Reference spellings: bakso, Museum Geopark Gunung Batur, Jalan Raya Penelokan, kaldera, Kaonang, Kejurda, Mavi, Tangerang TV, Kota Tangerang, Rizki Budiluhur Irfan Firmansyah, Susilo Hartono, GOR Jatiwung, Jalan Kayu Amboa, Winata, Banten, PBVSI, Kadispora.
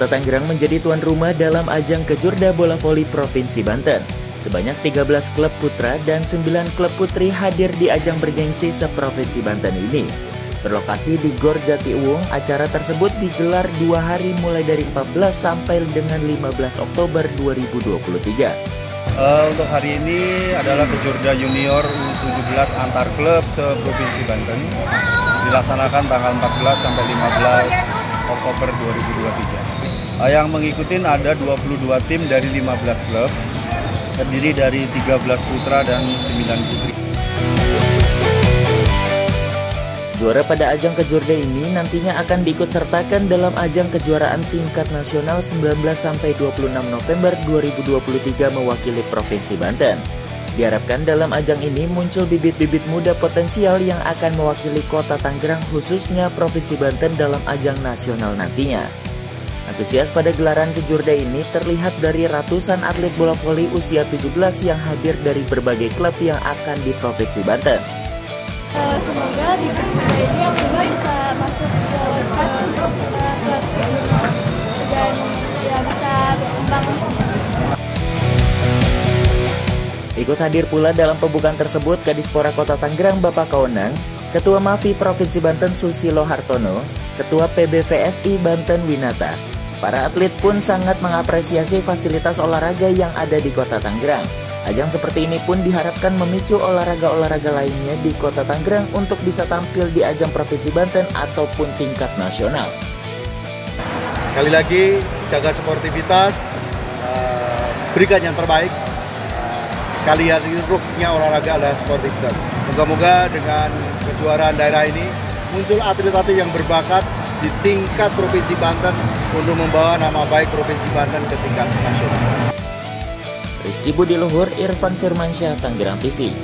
Kota Tangerang menjadi tuan rumah dalam ajang Kejurda Bola Voli Provinsi Banten. Sebanyak 13 klub putra dan 9 klub putri hadir di ajang bergengsi se-provinsi Banten ini. Berlokasi di GOR Jatiwung, acara tersebut digelar 2 hari mulai dari 14 sampai dengan 15 Oktober 2023. Untuk hari ini adalah Kejurda Junior U17 antar klub se-provinsi Banten, dilaksanakan tanggal 14 sampai 15 Oktober 2023. Yang mengikuti ada 22 tim dari 15 klub, terdiri dari 13 putra dan 9 putri. Juara pada ajang Kejurda ini nantinya akan diikut sertakan dalam ajang kejuaraan tingkat nasional 19–26 November 2023 mewakili Provinsi Banten. Diharapkan dalam ajang ini muncul bibit-bibit muda potensial yang akan mewakili Kota Tangerang khususnya Provinsi Banten dalam ajang nasional nantinya. Antusias pada gelaran Kejurda ini terlihat dari ratusan atlet bola voli usia 17 yang hadir dari berbagai klub yang akan di Provinsi Banten. Semoga di Kejurda ini yang kedua bisa masuk ke dan ya bisa berkembang. Ikut hadir pula dalam pembukaan tersebut Kadispora Kota Tangerang Bapak Kaonang, Ketua Mavi Provinsi Banten Susilo Hartono, Ketua PBVSI Banten Winata. Para atlet pun sangat mengapresiasi fasilitas olahraga yang ada di Kota Tangerang. Ajang seperti ini pun diharapkan memicu olahraga-olahraga lainnya di Kota Tangerang untuk bisa tampil di ajang Provinsi Banten ataupun tingkat nasional. Sekali lagi, jaga sportivitas, berikan yang terbaik. Sekalian ruhnya olahraga adalah sportivitas. Moga-moga dengan kejuaraan daerah ini muncul atlet-atlet yang berbakat di tingkat Provinsi Banten untuk membawa nama baik Provinsi Banten ke tingkat nasional. Rizki Budiluhur Irfan Firmansyah, Tangerang TV.